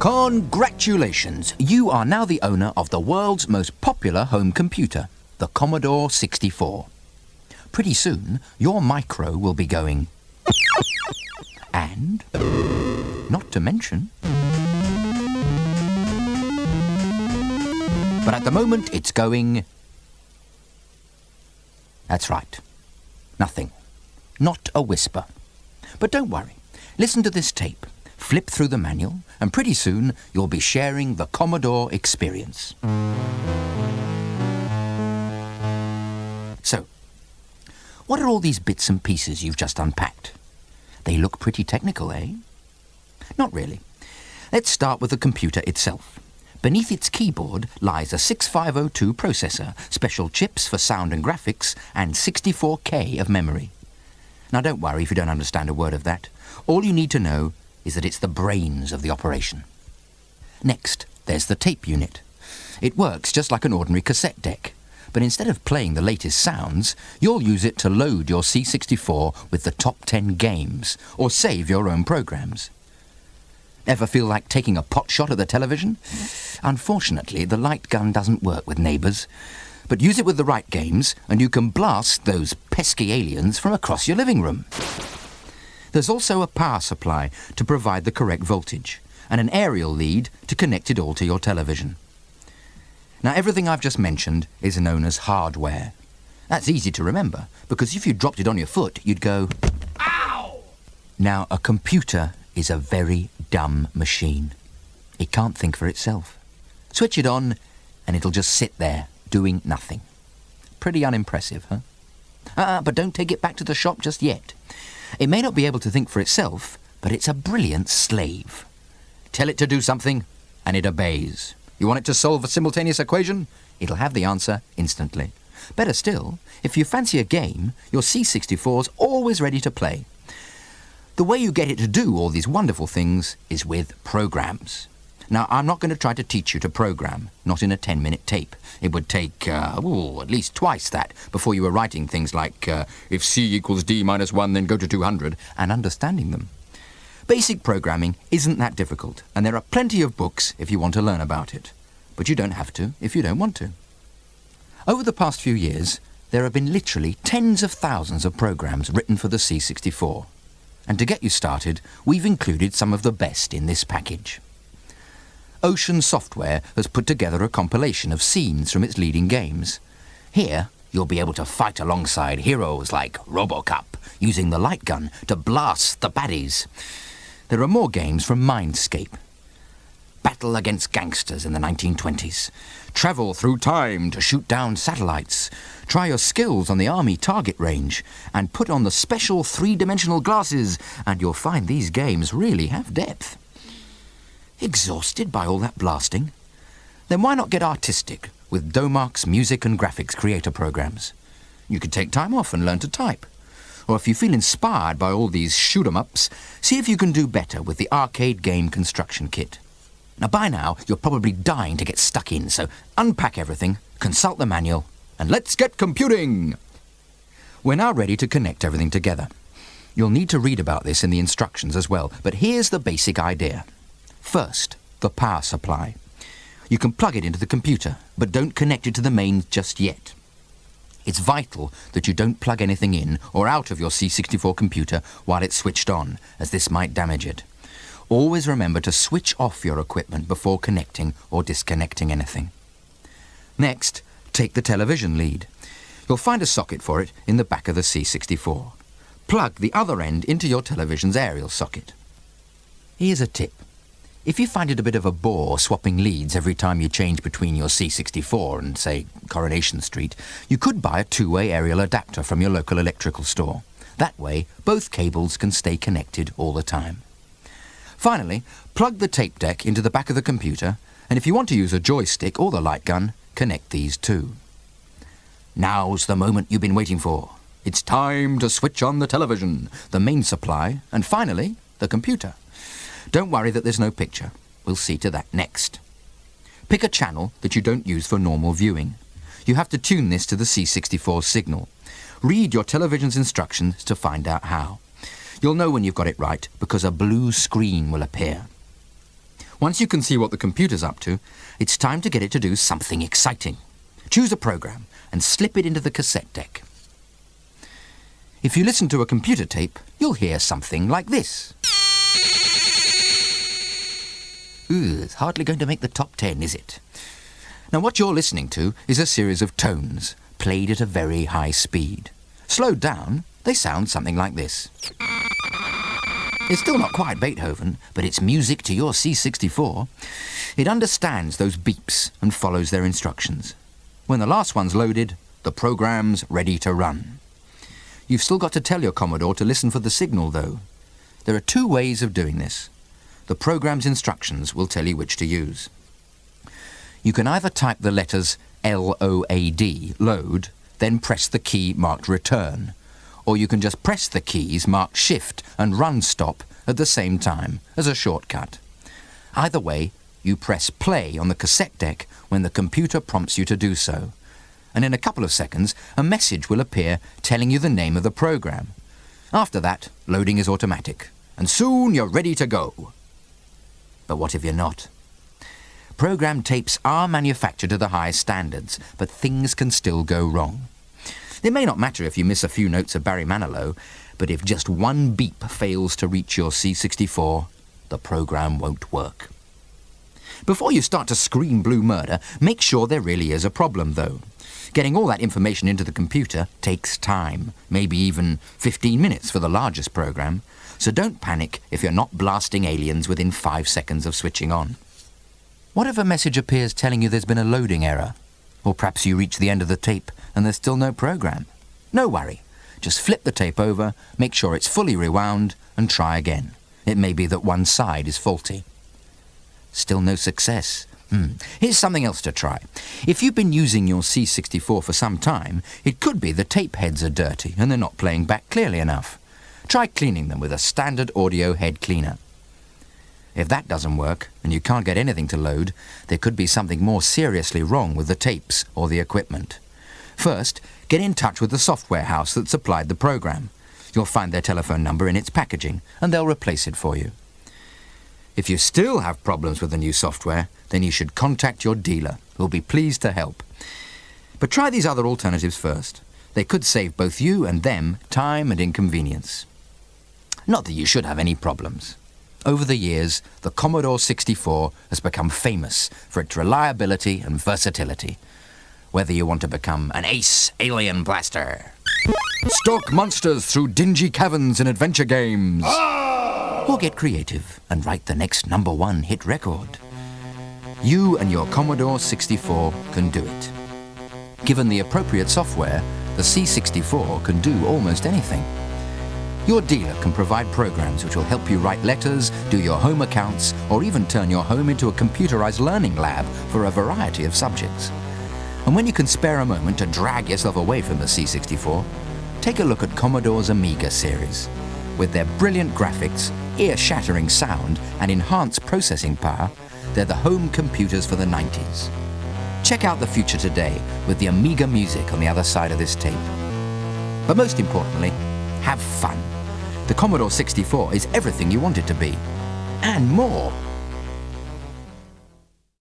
Congratulations! You are now the owner of the world's most popular home computer, the Commodore 64. Pretty soon, your micro will be going... and... not to mention... but at the moment, it's going... that's right. Nothing. Not a whisper. But don't worry. Listen to this tape. Flip through the manual, and pretty soon you'll be sharing the Commodore experience. So, what are all these bits and pieces you've just unpacked? They look pretty technical, eh? Not really. Let's start with the computer itself. Beneath its keyboard lies a 6502 processor, special chips for sound and graphics, and 64K of memory. Now don't worry if you don't understand a word of that. All you need to know is that it's the brains of the operation. Next, there's the tape unit. It works just like an ordinary cassette deck, but instead of playing the latest sounds, you'll use it to load your C64 with the top 10 games, or save your own programs. Ever feel like taking a pot shot at the television? Unfortunately, the light gun doesn't work with neighbours, but use it with the right games, and you can blast those pesky aliens from across your living room. There's also a power supply to provide the correct voltage, and an aerial lead to connect it all to your television. Now, everything I've just mentioned is known as hardware. That's easy to remember, because if you dropped it on your foot, you'd go, ow! Now, a computer is a very dumb machine. It can't think for itself. Switch it on, and it'll just sit there, doing nothing. Pretty unimpressive, huh? But don't take it back to the shop just yet. It may not be able to think for itself, but it's a brilliant slave. Tell it to do something, and it obeys. You want it to solve a simultaneous equation? It'll have the answer instantly. Better still, if you fancy a game, your C64's always ready to play. The way you get it to do all these wonderful things is with programs. Now, I'm not going to try to teach you to program, not in a 10-minute tape. It would take, at least twice that before you were writing things like, if C equals D minus 1, then go to 200, and understanding them. Basic programming isn't that difficult, and there are plenty of books if you want to learn about it. But you don't have to if you don't want to. Over the past few years, there have been literally tens of thousands of programs written for the C64. And to get you started, we've included some of the best in this package. Ocean Software has put together a compilation of scenes from its leading games. Here, you'll be able to fight alongside heroes like RoboCop, using the light gun to blast the baddies. There are more games from Mindscape. Battle against gangsters in the 1920s. Travel through time to shoot down satellites. Try your skills on the army target range. And put on the special three-dimensional glasses, and you'll find these games really have depth. Exhausted by all that blasting? Then why not get artistic with Domark's music and graphics creator programs? You could take time off and learn to type. Or if you feel inspired by all these shoot-em-ups, see if you can do better with the arcade game construction kit. Now, by now, you're probably dying to get stuck in, so unpack everything, consult the manual, and let's get computing! We're now ready to connect everything together. You'll need to read about this in the instructions as well, but here's the basic idea. First, the power supply. You can plug it into the computer, but don't connect it to the mains just yet. It's vital that you don't plug anything in or out of your C64 computer while it's switched on, as this might damage it. Always remember to switch off your equipment before connecting or disconnecting anything. Next, take the television lead. You'll find a socket for it in the back of the C64. Plug the other end into your television's aerial socket. Here's a tip. If you find it a bit of a bore swapping leads every time you change between your C64 and, say, Coronation Street, you could buy a two-way aerial adapter from your local electrical store. That way, both cables can stay connected all the time. Finally, plug the tape deck into the back of the computer, and if you want to use a joystick or the light gun, connect these two. Now's the moment you've been waiting for. It's time to switch on the television, the main supply, and finally, the computer. Don't worry that there's no picture. We'll see to that next. Pick a channel that you don't use for normal viewing. You have to tune this to the C64 signal. Read your television's instructions to find out how. You'll know when you've got it right because a blue screen will appear. Once you can see what the computer's up to, it's time to get it to do something exciting. Choose a program and slip it into the cassette deck. If you listen to a computer tape, you'll hear something like this. Ooh, it's hardly going to make the top 10, is it? Now, what you're listening to is a series of tones played at a very high speed. Slowed down, they sound something like this. It's still not quite Beethoven, but it's music to your C64. It understands those beeps and follows their instructions. When the last one's loaded, the program's ready to run. You've still got to tell your Commodore to listen for the signal, though. There are two ways of doing this. The program's instructions will tell you which to use. You can either type the letters L-O-A-D, load, then press the key marked return. Or you can just press the keys marked shift and run stop at the same time as a shortcut. Either way, you press play on the cassette deck when the computer prompts you to do so. And in a couple of seconds, a message will appear telling you the name of the program. After that, loading is automatic, and soon you're ready to go. But what if you're not? Program tapes are manufactured to the highest standards, but things can still go wrong. It may not matter if you miss a few notes of Barry Manilow, but if just one beep fails to reach your C64, the program won't work. Before you start to scream blue murder, make sure there really is a problem, though. Getting all that information into the computer takes time, maybe even 15 minutes for the largest program, so don't panic if you're not blasting aliens within 5 seconds of switching on. What if a message appears telling you there's been a loading error? Or perhaps you reach the end of the tape and there's still no program? No worry, just flip the tape over, make sure it's fully rewound, and try again. It may be that one side is faulty. Still no success. Here's something else to try. If you've been using your C64 for some time, it could be the tape heads are dirty and they're not playing back clearly enough. Try cleaning them with a standard audio head cleaner. If that doesn't work and you can't get anything to load, there could be something more seriously wrong with the tapes or the equipment. First, get in touch with the software house that supplied the program. You'll find their telephone number in its packaging and they'll replace it for you. If you still have problems with the new software, then you should contact your dealer, who'll be pleased to help. But try these other alternatives first. They could save both you and them time and inconvenience. Not that you should have any problems. Over the years, the Commodore 64 has become famous for its reliability and versatility. Whether you want to become an ace alien blaster, stalk monsters through dingy caverns in adventure games, or get creative and write the next #1 hit record, you and your Commodore 64 can do it. Given the appropriate software, the C64 can do almost anything. Your dealer can provide programs which will help you write letters, do your home accounts, or even turn your home into a computerized learning lab for a variety of subjects. And when you can spare a moment to drag yourself away from the C64, take a look at Commodore's Amiga series. With their brilliant graphics, ear-shattering sound, and enhanced processing power, they're the home computers for the 90s. Check out the future today with the Amiga music on the other side of this tape. But most importantly, have fun. The Commodore 64 is everything you want it to be, and more.